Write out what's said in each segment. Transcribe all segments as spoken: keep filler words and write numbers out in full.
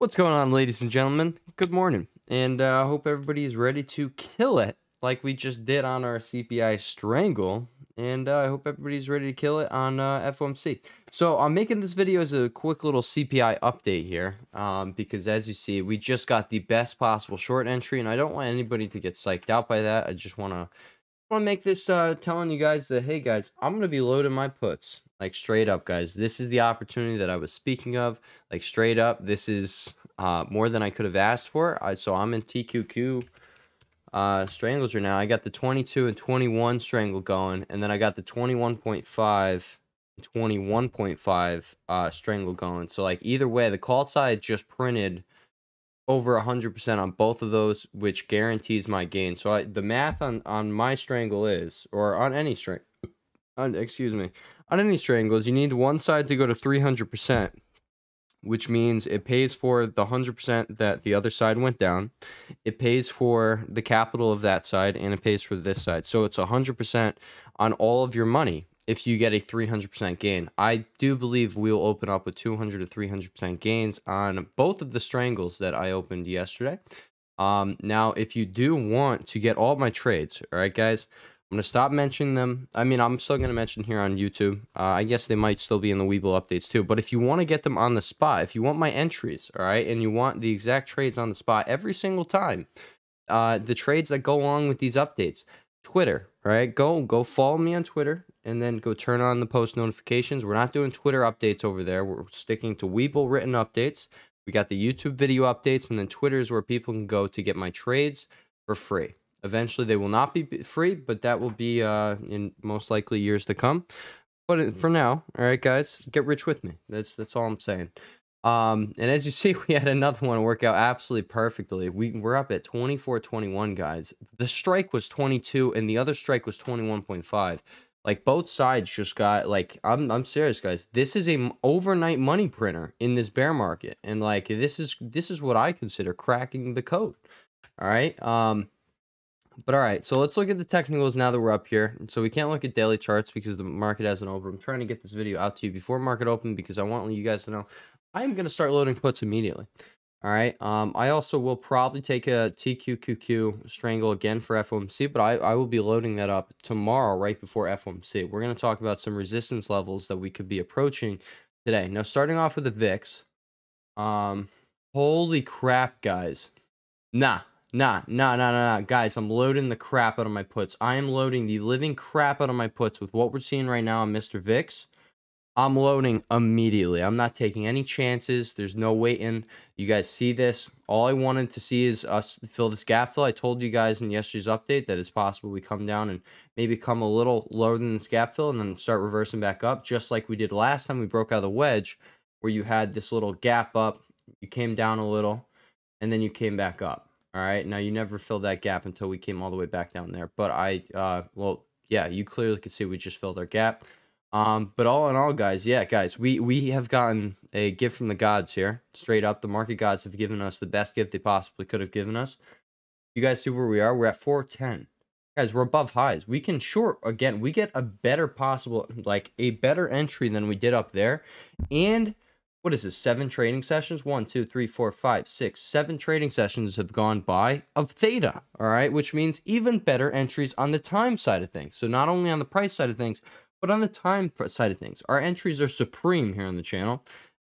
What's going on, ladies and gentlemen? Good morning, and I uh, hope everybody is ready to kill it like we just did on our C P I strangle, and uh, I hope everybody's ready to kill it on uh, F O M C. So I'm making this video as a quick little C P I update here, um, because as you see, we just got the best possible short entry, and I don't want anybody to get psyched out by that. I just want to want to make this uh, telling you guys that, hey guys, I'm going to be loading my puts. Like, straight up, guys, this is the opportunity that I was speaking of. Like, straight up, this is uh, more than I could have asked for. I, so I'm in T Q Q uh, strangles right now. I got the twenty-two and twenty-one strangle going, and then I got the twenty-one point five, twenty-one point five uh, strangle going. So, like, either way, the call side just printed over one hundred percent on both of those, which guarantees my gain. So I, the math on, on my strangle is, or on any strangle, excuse me, on any strangles, you need one side to go to three hundred percent, which means it pays for the one hundred percent that the other side went down, it pays for the capital of that side, and it pays for this side. So it's one hundred percent on all of your money if you get a three hundred percent gain. I do believe we'll open up with two hundred to three hundred percent gains on both of the strangles that I opened yesterday. Um, now, if you do want to get all my trades, all right, guys, I'm going to stop mentioning them. I mean, I'm still going to mention here on YouTube. Uh, I guess they might still be in the Webull updates too. But if you want to get them on the spot, if you want my entries, all right, and you want the exact trades on the spot every single time, uh, the trades that go along with these updates, Twitter, all right, go, go follow me on Twitter and then go turn on the post notifications. We're not doing Twitter updates over there. We're sticking to Webull written updates. We got the YouTube video updates, and then Twitter is where people can go to get my trades for free. Eventually, they will not be free, but that will be uh, in most likely years to come. But for now, all right, guys, get rich with me. That's that's all I'm saying. Um, and as you see, we had another one work out absolutely perfectly. We we're up at twenty-four twenty-one, guys. The strike was twenty-two, and the other strike was twenty-one point five. Like, both sides just got, like, I'm I'm serious, guys. This is a overnight money printer in this bear market, and like this is this is what I consider cracking the code. All right. Um. But all right, so let's look at the technicals now that we're up here. So we can't look at daily charts because the market hasn't opened. I'm trying to get this video out to you before market open because I want you guys to know I'm going to start loading puts immediately. All right. Um, I also will probably take a T Q Q Q strangle again for F O M C, but I, I will be loading that up tomorrow right before F O M C. We're going to talk about some resistance levels that we could be approaching today. Now, starting off with the V I X. Um, holy crap, guys. Nah. Nah, nah, nah, nah, nah, guys, I'm loading the crap out of my puts. I am loading the living crap out of my puts with what we're seeing right now on Mister V I X. I'm loading immediately. I'm not taking any chances. There's no waiting. You guys see this. All I wanted to see is us fill this gap fill. I told you guys in yesterday's update that it's possible we come down and maybe come a little lower than this gap fill and then start reversing back up, just like we did last time we broke out of the wedge where you had this little gap up, you came down a little, and then you came back up. All right, now you never filled that gap until we came all the way back down there. But I, uh, well, yeah, you clearly could see we just filled our gap. Um, but all in all, guys, yeah, guys, we, we have gotten a gift from the gods here. Straight up, the market gods have given us the best gift they possibly could have given us. You guys see where we are? We're at four ten. Guys, we're above highs. We can short, again, we get a better possible, like a better entry than we did up there. And what is this, seven trading sessions? One, two, three, four, five, six, seven trading sessions have gone by of theta, all right? Which means even better entries on the time side of things. So not only on the price side of things, but on the time side of things. Our entries are supreme here on the channel,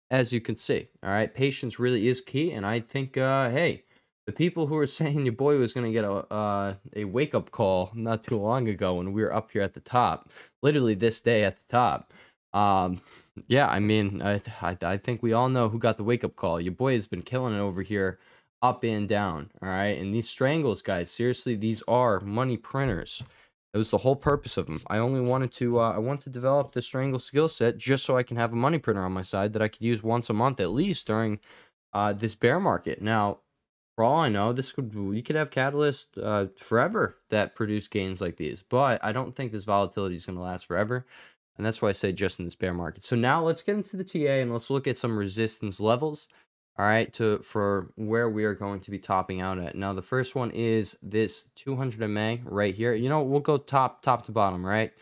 as you can see, all right? Patience really is key, and I think, uh, hey, the people who were saying your boy was going to get a, uh, a wake-up call not too long ago when we were up here at the top, literally this day at the top, um... yeah, I mean, I, I I think we all know who got the wake-up call. Your boy has been killing it over here, up and down, all right? And these strangles, guys, seriously, these are money printers. It was the whole purpose of them. I only wanted to, uh, I want to develop the strangle skill set just so I can have a money printer on my side that I could use once a month at least during uh, this bear market. Now, for all I know, this could you could have catalysts uh, forever that produce gains like these, but I don't think this volatility is going to last forever. And that's why I say just in this bear market. So now let's get into the T A and let's look at some resistance levels, all right, to for where we are going to be topping out at. Now, the first one is this two hundred M A right here. You know, we'll go top, top to bottom, right?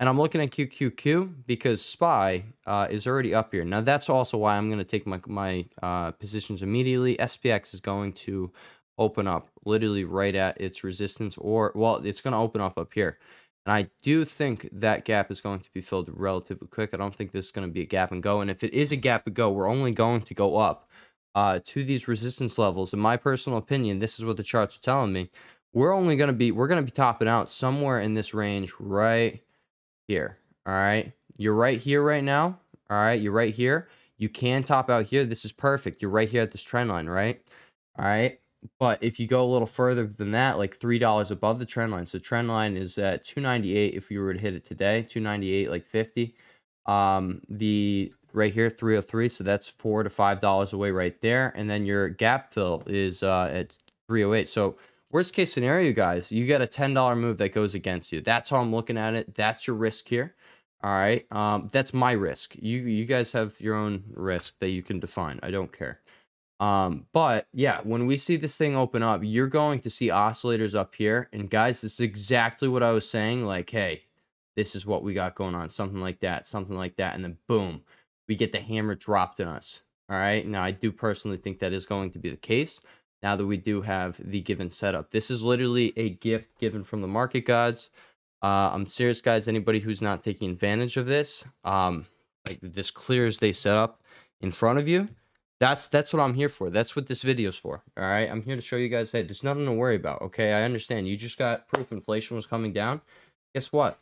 And I'm looking at Q Q Q because S P Y uh, is already up here. Now, that's also why I'm going to take my, my uh, positions immediately. S P X is going to open up literally right at its resistance, or, well, it's going to open up up here. And I do think that gap is going to be filled relatively quick. I don't think this is going to be a gap and go. And if it is a gap and go, we're only going to go up uh, to these resistance levels. In my personal opinion, this is what the charts are telling me. We're only going to be, we're going to be topping out somewhere in this range right here. All right. You're right here right now. All right. You're right here. You can top out here. This is perfect. You're right here at this trend line, right? All right. But if you go a little further than that, like three dollars above the trend line. So trend line is at two ninety-eight. If you were to hit it today, two ninety-eight, like fifty, um, the right here, three oh three. So that's four to five dollars away right there. And then your gap fill is, uh, at three oh eight. So worst case scenario, guys, you get a ten dollar move that goes against you. That's how I'm looking at it. That's your risk here. All right. Um, that's my risk. You, you guys have your own risk that you can define. I don't care. Um, but yeah, when we see this thing open up, you're going to see oscillators up here. And guys, this is exactly what I was saying. Like, hey, this is what we got going on. Something like that, something like that. And then boom, we get the hammer dropped on us. All right. Now, I do personally think that is going to be the case. Now that we do have the given setup, this is literally a gift given from the market gods. Uh, I'm serious, guys. Anybody who's not taking advantage of this, um, like this clears they set up in front of you. That's that's what I'm here for. That's what this video's for. All right, I'm here to show you guys. Hey, there's nothing to worry about. Okay, I understand. You just got proof inflation was coming down. Guess what?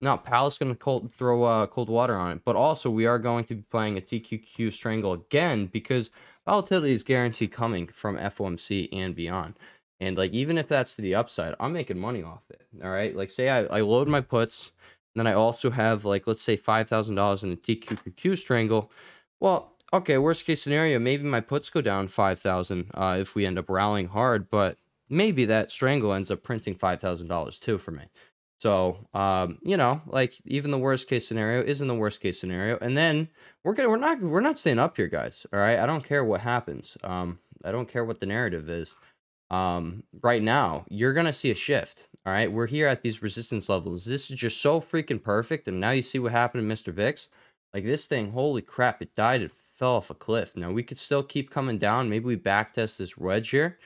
Now Powell's gonna cold, throw uh, cold water on it. But also, we are going to be playing a T Q Q strangle again because volatility is guaranteed coming from F O M C and beyond. And like, even if that's to the upside, I'm making money off it. All right. Like, say I, I load my puts, and then I also have, like, let's say five thousand dollars in a T Q Q Q strangle. Well, okay, worst case scenario, maybe my puts go down five thousand dollars uh, if we end up rallying hard, but maybe that strangle ends up printing five thousand dollars too for me. So, um, you know, like, even the worst case scenario isn't the worst case scenario. And then we're gonna, we're not, we're not staying up here, guys. All right. I don't care what happens. Um, I don't care what the narrative is. Um, right now, you're going to see a shift. All right. We're here at these resistance levels. This is just so freaking perfect. And now you see what happened to Mister VIX. Like, this thing, holy crap, it died. It fell off a cliff. Now we could still keep coming down. Maybe we back test this wedge here.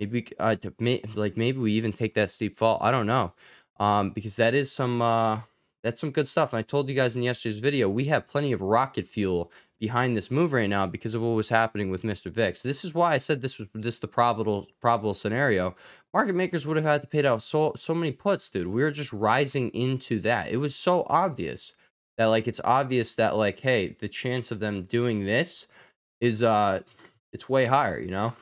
Maybe, uh, to, may, like, maybe we even take that steep fall. I don't know. Um, because that is some, uh, that's some good stuff. And I told you guys in yesterday's video, we have plenty of rocket fuel behind this move right now because of what was happening with Mister VIX. This is why I said this was just the probable, probable scenario. Market makers would have had to pay out so, so many puts, dude. We were just rising into that. It was so obvious that, like, it's obvious that, like, hey, the chance of them doing this is, uh, it's way higher, you know?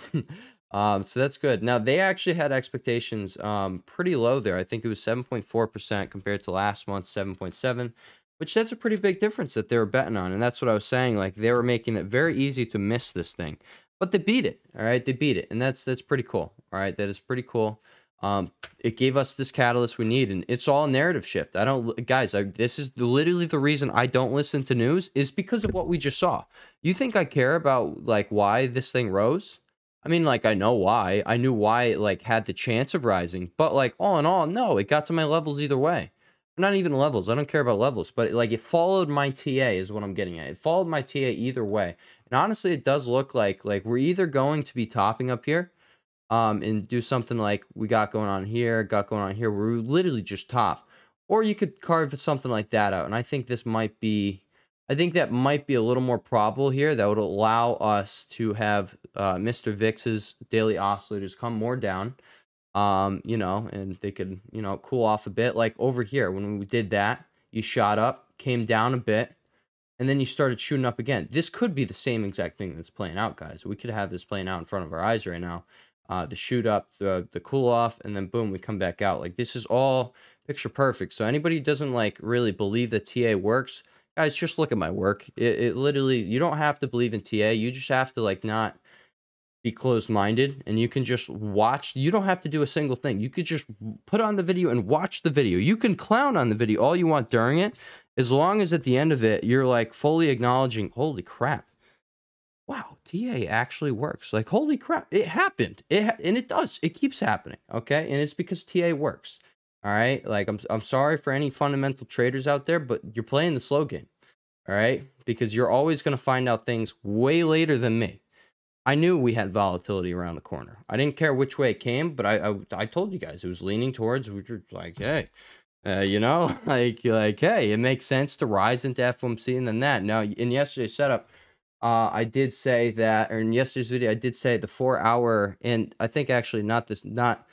Um, so that's good. Now, they actually had expectations um, pretty low there. I think it was seven point four percent compared to last month's seven point seven, which that's a pretty big difference that they were betting on. And that's what I was saying. Like, they were making it very easy to miss this thing, but they beat it. All right. They beat it. And that's, that's pretty cool. All right. That is pretty cool. Um, it gave us this catalyst we need, and it's all a narrative shift. I don't, guys, I, this is literally the reason I don't listen to news is because of what we just saw. You think I care about, like, why this thing rose? I mean, like, I know why. I knew why it, like, had the chance of rising. But, like, all in all, no, it got to my levels either way. Not even levels. I don't care about levels. But, like, it followed my T A is what I'm getting at. It followed my T A either way. And, honestly, it does look like, like, we're either going to be topping up here um, and do something like we got going on here, got going on here. We're literally just top. Or you could carve something like that out. And I think this might be... I think that might be a little more probable here. That would allow us to have uh, Mister VIX's daily oscillators come more down, um, you know, and they could, you know, cool off a bit. Like over here, when we did that, you shot up, came down a bit, and then you started shooting up again. This could be the same exact thing that's playing out, guys. We could have this playing out in front of our eyes right now. Uh, the shoot up, the, the cool off, and then boom, we come back out. Like, this is all picture perfect. So anybody who doesn't, like, really believe that T A works, guys, just look at my work. It, it literally, you don't have to believe in T A. You just have to, like, not be closed-minded, and you can just watch. You don't have to do a single thing. You could just put on the video and watch the video. You can clown on the video all you want during it, as long as at the end of it, you're, like, fully acknowledging, holy crap, wow, T A actually works. Like, holy crap, it happened. It ha and it does. It keeps happening, okay? And it's because T A works. All right. Like, I'm, I'm sorry for any fundamental traders out there, but you're playing the slow game. All right. Because you're always going to find out things way later than me. I knew we had volatility around the corner. I didn't care which way it came, but I I, I told you guys it was leaning towards. We were like, hey, uh, you know, like like hey, it makes sense to rise into F O M C and then that. Now in yesterday's setup, uh, I did say that, or in yesterday's video, I did say the four hour, and I think actually not this, not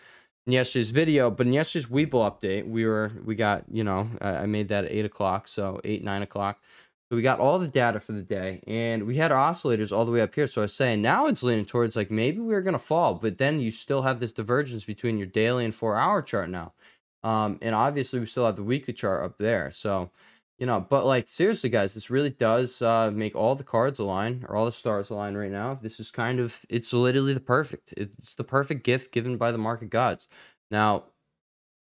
in yesterday's video, but in yesterday's Webull update, we were we got you know I, I made that at eight o'clock, so eight nine o'clock. So we got all the data for the day, and we had our oscillators all the way up here. So I was saying now it's leaning towards like maybe we we're going to fall, but then you still have this divergence between your daily and four-hour chart now. Um, and obviously we still have the weekly chart up there. So, you know, but like seriously, guys, this really does uh, make all the cards align or all the stars align right now. This is kind of, it's literally the perfect, it's the perfect gift given by the market gods. Now,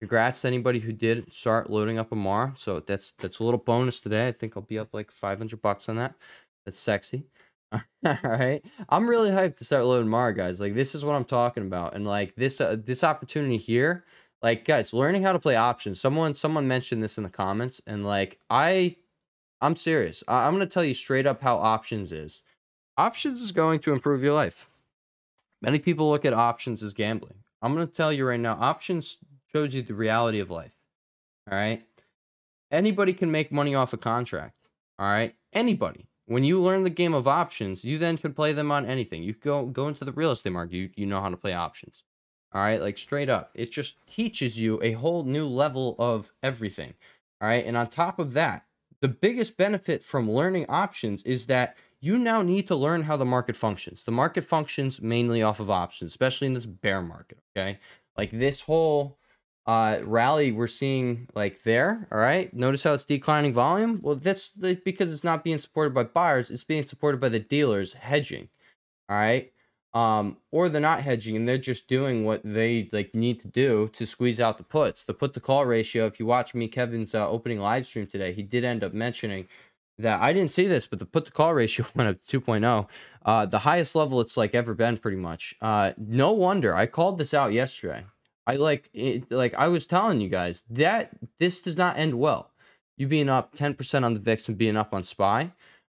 congrats to anybody who did start loading up Amara. So that's that's a little bonus today. I think I'll be up like five hundred bucks on that. That's sexy. All right. I'm really hyped to start loading Amara, guys. Like, this is what I'm talking about. And like this uh, this opportunity here, like, guys, learning how to play options. Someone someone mentioned this in the comments, and like I I'm serious. I, I'm going to tell you straight up how options is. Options is going to improve your life. Many people look at options as gambling. I'm going to tell you right now, options shows you the reality of life. All right. Anybody can make money off a contract. All right. Anybody. When you learn the game of options, you then could play them on anything. You go go into the real estate market. You, you know how to play options. All right. Like straight up. It just teaches you a whole new level of everything. All right. And on top of that, the biggest benefit from learning options is that you now need to learn how the market functions. The market functions mainly off of options, especially in this bear market. Okay. Like this whole Uh, rally we're seeing like there, all right? Notice how it's declining volume? Well, that's the, because it's not being supported by buyers. It's being supported by the dealers hedging, all right? Um, or they're not hedging, and they're just doing what they like need to do to squeeze out the puts. The put-to-call ratio, if you watch me, Kevin's uh, opening live stream today, he did end up mentioning that. I didn't see this, but the put-to-call ratio went up to two point oh. Uh, the highest level it's like ever been, pretty much. Uh, no wonder. I called this out yesterday. I like it, like I was telling you guys that this does not end well. You being up ten percent on the V I X and being up on S P Y,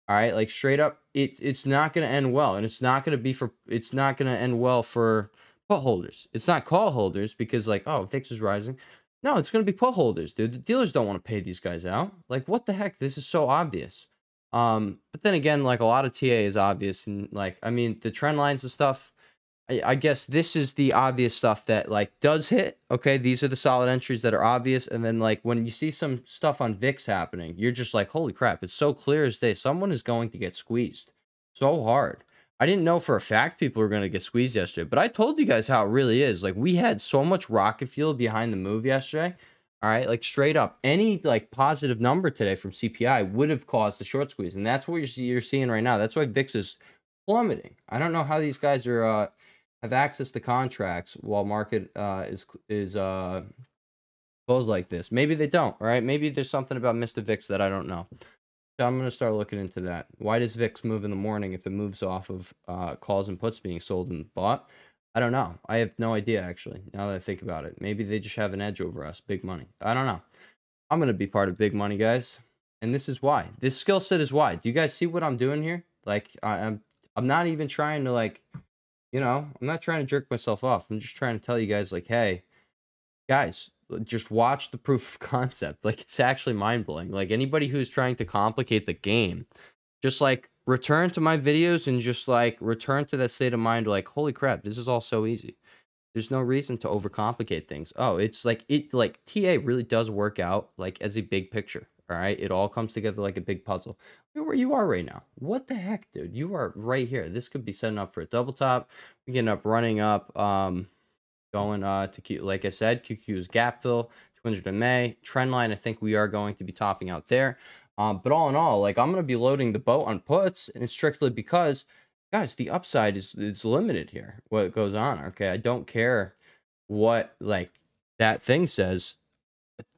all right, like straight up, it it's not going to end well, and it's not going to be for it's not going to end well for put holders. It's not call holders because like, oh, V I X is rising. No, it's going to be put holders, dude. The dealers don't want to pay these guys out. Like, what the heck? This is so obvious. Um, but then again, like a lot of T A is obvious, and like I mean, the trend lines and stuff. I guess this is the obvious stuff that like does hit. Okay, these are the solid entries that are obvious. And then like when you see some stuff on V I X happening, you're just like, holy crap, it's so clear as day. Someone is going to get squeezed so hard. I didn't know for a fact people were going to get squeezed yesterday, but I told you guys how it really is. Like, we had so much rocket fuel behind the move yesterday. All right, like straight up, any like positive number today from C P I would have caused the short squeeze. And that's what you're, see, you're seeing right now. That's why V I X is plummeting. I don't know how these guys are... Uh, have access to contracts while market uh, is is uh, closed like this. Maybe they don't, right? Maybe there's something about Mister V I X that I don't know. So I'm going to start looking into that. Why does V I X move in the morning if it moves off of uh, calls and puts being sold and bought? I don't know. I have no idea, actually, now that I think about it. Maybe they just have an edge over us, big money. I don't know. I'm going to be part of big money, guys. And this is why. This skill set is why. Do you guys see what I'm doing here? Like, I, I'm, I'm not even trying to, like... You know, I'm not trying to jerk myself off. I'm just trying to tell you guys, like, hey, guys, just watch the proof of concept. Like, it's actually mind-blowing. Like, anybody who's trying to complicate the game, just, like, return to my videos and just, like, return to that state of mind, like, holy crap, this is all so easy. There's no reason to overcomplicate things. Oh, it's, like, it, like, T A really does work out, like, as a big picture, all right? It all comes together like a big puzzle. Where you are right now. What the heck, dude? You are right here. This could be setting up for a double top. We getting up, running up, um, going uh, to Q. Like I said, Q Q's gap fill, two hundred M A. Trend line, I think we are going to be topping out there. Um, but all in all, like, I'm going to be loading the boat on puts, and it's strictly because, guys, the upside is it's limited here, what goes on, okay? I don't care what, like, that thing says.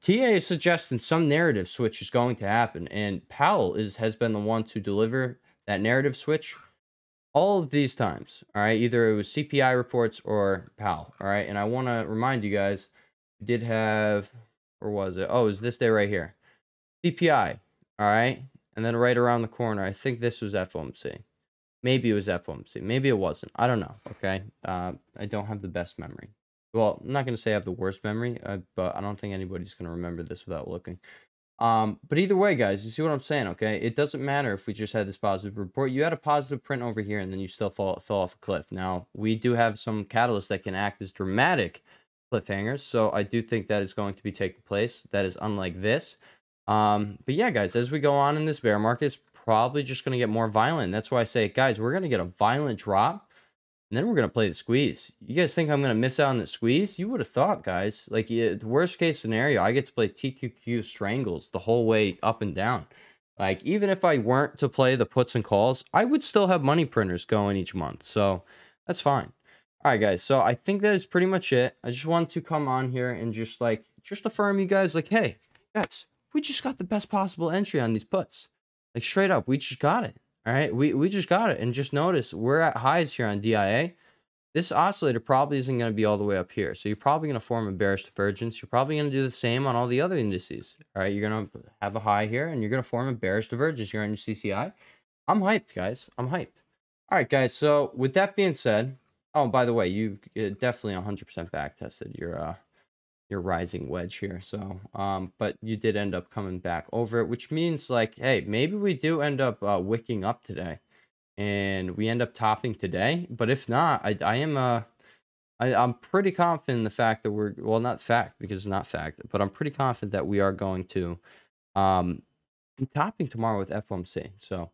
T A is suggesting some narrative switch is going to happen, and Powell is has been the one to deliver that narrative switch all of these times, all right? Either it was C P I reports or Powell, all right? And I want to remind you guys We did have, or was it? Oh, is this day right here? C P I, all right? And then right around the corner, I think this was F O M C. Maybe it was F O M C. Maybe it wasn't. I don't know, okay? Uh, I don't have the best memory. Well, I'm not going to say I have the worst memory, uh, but I don't think anybody's going to remember this without looking. Um, but either way, guys, you see what I'm saying, okay? It doesn't matter if we just had this positive report. You had a positive print over here, and then you still fall, fell off a cliff. Now, we do have some catalysts that can act as dramatic cliffhangers, so I do think that is going to be taking place. That is unlike this. Um, but yeah, guys, as we go on in this bear market, it's probably just going to get more violent. That's why I say, guys, we're going to get a violent drop. And then we're going to play the squeeze. You guys think I'm going to miss out on the squeeze? You would have thought, guys. Like, the worst case scenario, I get to play T Q Q strangles the whole way up and down. Like, even if I weren't to play the puts and calls, I would still have money printers going each month. So, that's fine. All right, guys. So, I think that is pretty much it. I just wanted to come on here and just, like, just affirm you guys, like, hey, guys, we just got the best possible entry on these puts. Like, straight up, we just got it. All right, we, we just got it. And just notice, we're at highs here on D I A. This oscillator probably isn't going to be all the way up here. So you're probably going to form a bearish divergence. You're probably going to do the same on all the other indices. All right, you're going to have a high here, and you're going to form a bearish divergence here on your C C I. I'm hyped, guys. I'm hyped. All right, guys. So with that being said, oh, by the way, you definitely one hundred percent back tested your, uh, your rising wedge here. So, um, but you did end up coming back over it, which means like, hey, maybe we do end up uh, wicking up today and we end up topping today. But if not, I, I am, uh, I, I'm pretty confident in the fact that we're, well, not fact because it's not fact, but I'm pretty confident that we are going to um, be topping tomorrow with F O M C. So, all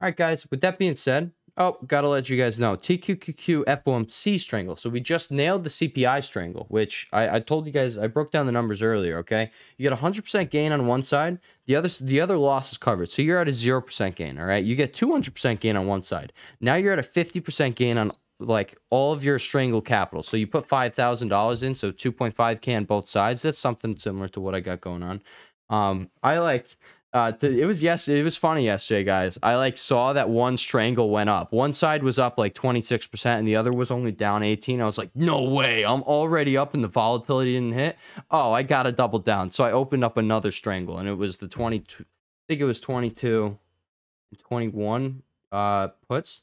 right, guys, with that being said, oh, gotta let you guys know, T Q Q Q F O M C strangle. So we just nailed the C P I strangle, which I, I told you guys, I broke down the numbers earlier, okay? You get one hundred percent gain on one side, the other the other loss is covered. So you're at a zero percent gain, all right? You get two hundred percent gain on one side. Now you're at a fifty percent gain on, like, all of your strangle capital. So you put five thousand dollars in, so two point five K on both sides. That's something similar to what I got going on. Um, I like... Uh, it was yes. It was funny yesterday, guys. I like saw that one strangle went up. One side was up like twenty-six percent and the other was only down eighteen. I was like, no way. I'm already up and the volatility didn't hit. Oh, I got to double down. So I opened up another strangle and it was the twenty-two. I think it was twenty-two, twenty-one uh, puts.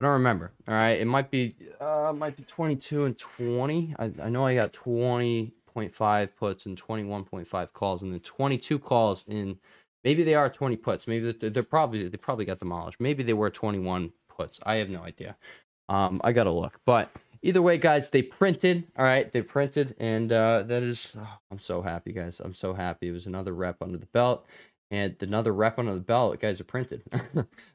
I don't remember. All right. It might be, uh, might be twenty-two and twenty. I, I know I got twenty point five puts and twenty-one point five calls and then twenty-two calls in. Maybe they are twenty puts. Maybe they're, they're probably they probably got demolished. Maybe they were twenty-one puts. I have no idea. um I gotta look, but either way, guys, they printed. All right, they printed, and uh that is, oh, I'm so happy, guys. I'm so happy. It was another rep under the belt, and another rep under the belt, guys, are printed.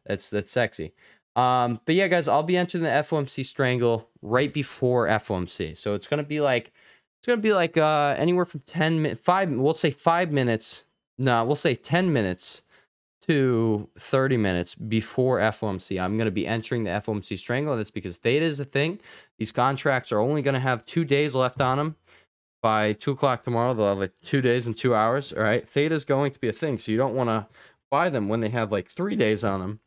that's that's sexy. Um but yeah, guys, I'll be entering the F O M C strangle right before F O M C, so it's gonna be like It's going to be like uh, anywhere from ten, five, we'll say five minutes. No, we'll say ten minutes to thirty minutes before F O M C. I'm going to be entering the F O M C strangle. That's because theta is the thing. These contracts are only going to have two days left on them. By two o'clock tomorrow, they'll have like two days and two hours. All right. Theta is going to be a thing. So you don't want to buy them when they have like three days on them.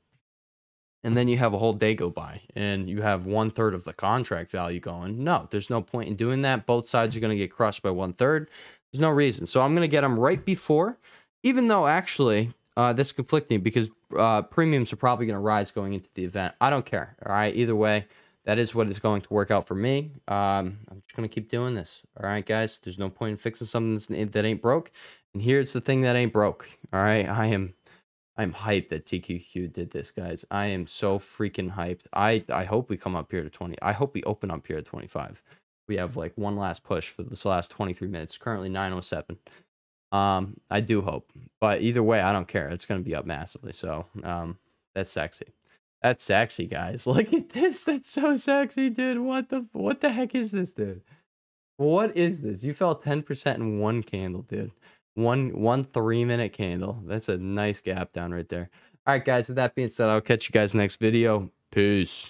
And then you have a whole day go by and you have one third of the contract value going. No, there's no point in doing that. Both sides are going to get crushed by one third. There's no reason. So I'm going to get them right before, even though actually uh, that's conflicting because uh, premiums are probably going to rise going into the event. I don't care. All right. Either way, that is what is going to work out for me. Um, I'm just going to keep doing this. All right, guys, there's no point in fixing something that's, that ain't broke. And here's the thing that ain't broke. All right. I am. I'm hyped that T Q Q did this, guys. I am so freaking hyped. I, I hope we come up here to twenty. I hope we open up here at twenty-five. We have like one last push for this last twenty-three minutes. Currently nine oh seven. Um, I do hope. But either way, I don't care. It's going to be up massively. So um, that's sexy. That's sexy, guys. Look at this. That's so sexy, dude. What the, what the heck is this, dude? What is this? You fell ten percent in one candle, dude. One one three minute candle. That's a nice gap down right there. All right, guys, with that being said, I'll catch you guys next video. Peace.